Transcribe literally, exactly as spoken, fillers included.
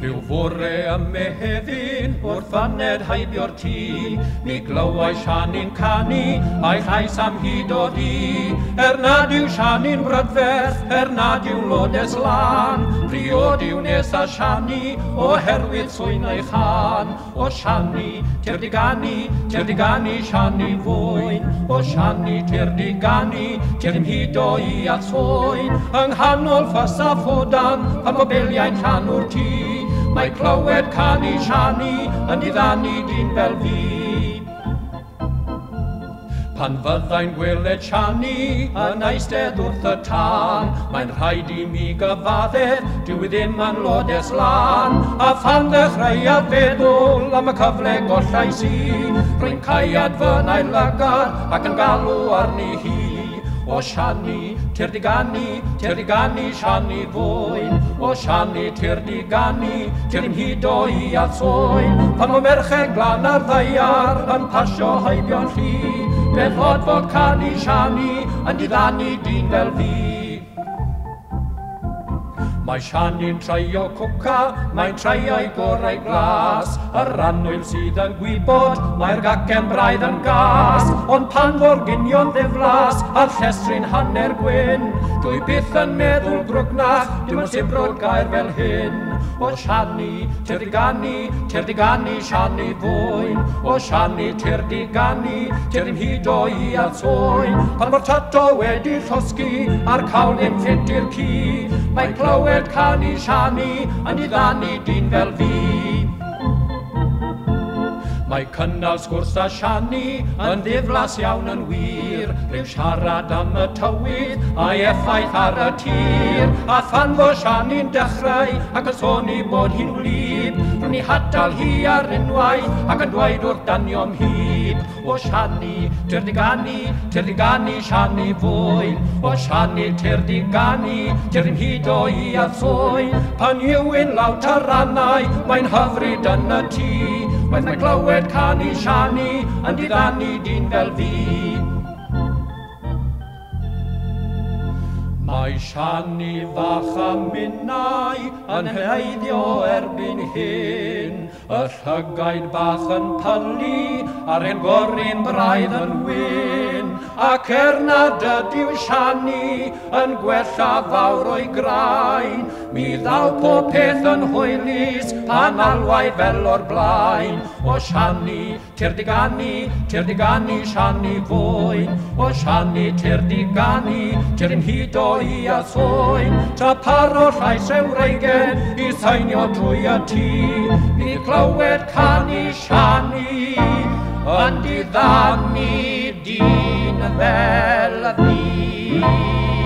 Rhyw fore y mehefin wrth aned haibio'r tŷ, mi glywai Siani'n canu a'i llais am hyd o ddi. Er nad yw Siani'n brydferth, er nad yw lodes lan, priod yw nes a Siani oherwydd swynau chan. O Siani, ti'r di ganu, ti'r di ganu Siani fwyn. O Siani, ti'r di ganu, ti'r hyd o i at swyn. Yng nghanol ffas a ffodan, pan bobiliau'n llan o'r tŷ, mae clywed canu Siani yn diddanu dyn fel fi. Pan fyddai'n gweled Siani yn eistedd wrth y tân, mae'n rhaid i mi gyfaddef, dyw i ddim yn lodes lan. A phan ddechreuaf feddwl am y cyfle gollais i, rwy'n caiad fy'n ei lygad ac yn galw arni hi. O Siani, ti'r di ganu, ti'r di ganu Siani fwyn. O Siani, ti'r di ganu, ti'r dim hyd o i at swyn. Pan o merched glan ar ddeiar yn pasio haibio'n llu, meddlod fod canu Siani yn diddanu dyn fel fi. Mae Siani'n treio cwca, mae'n treio'i gorau glas. Yr annwyl sydd yn gwybod, mae'r gacen braidd yn gas. Ond pan fo'r ginio'n ddiflas, a'r llestri'n hanner gwyn, dwi byth yn meddwl grwgnach, dim yn sibrod gair fel hyn. O Siani, ti'r di ganu, ti'r di ganu Siani fwyn. O Siani, ti'r di ganu, ti'r dim hyd o i at swyn. Pan fo'r tato wedi llosgi, a'r cawl ddim ffit i'r ci, mae clywed canu Siani yn diddanu dyn fel fi. Mae cynnal sgwrs â Siani yn ddiflas iawn yn wir, rhyw siarad am y tywydd a'i effaith ar y tir. A phan fo Siani'n dechrau ac yn sôn i bod hi'n wlyb, rwy'n ei hadal hi ar unwaith ac yn dweud wrth danio'm hyd. O Siani, ti'r di ganu, ti'r di ganu Siani fwyn. O Siani, ti'r di ganu, ti'r dim hyd o i at swyn. Pan yw'n lawt ar rannau, mae'n hyfryd yn y tŷ, waeth mae glywed canu Siani yn diddanu dyn fel fi. Mae Siani fach am minnau yn heiddio erbyn hyn, y llygaid bach yn pylu a'r hen gorin braidd yn wyn. Ac er nad ydyw Siani yn gwella fawr o'i graen, mi ddaw pob peth yn hwylus pan alwai fel o'r blaen. O Siani, ti'r di ganu, ti'r di ganu Siani fwyn. O Siani, ti'r di ganu, ti'r dim hyd o i a swyn. Ta paro llais ewreigen i seinio drwy y tŷ, mi glywed canu Siani yn diddanu dyn fel fi.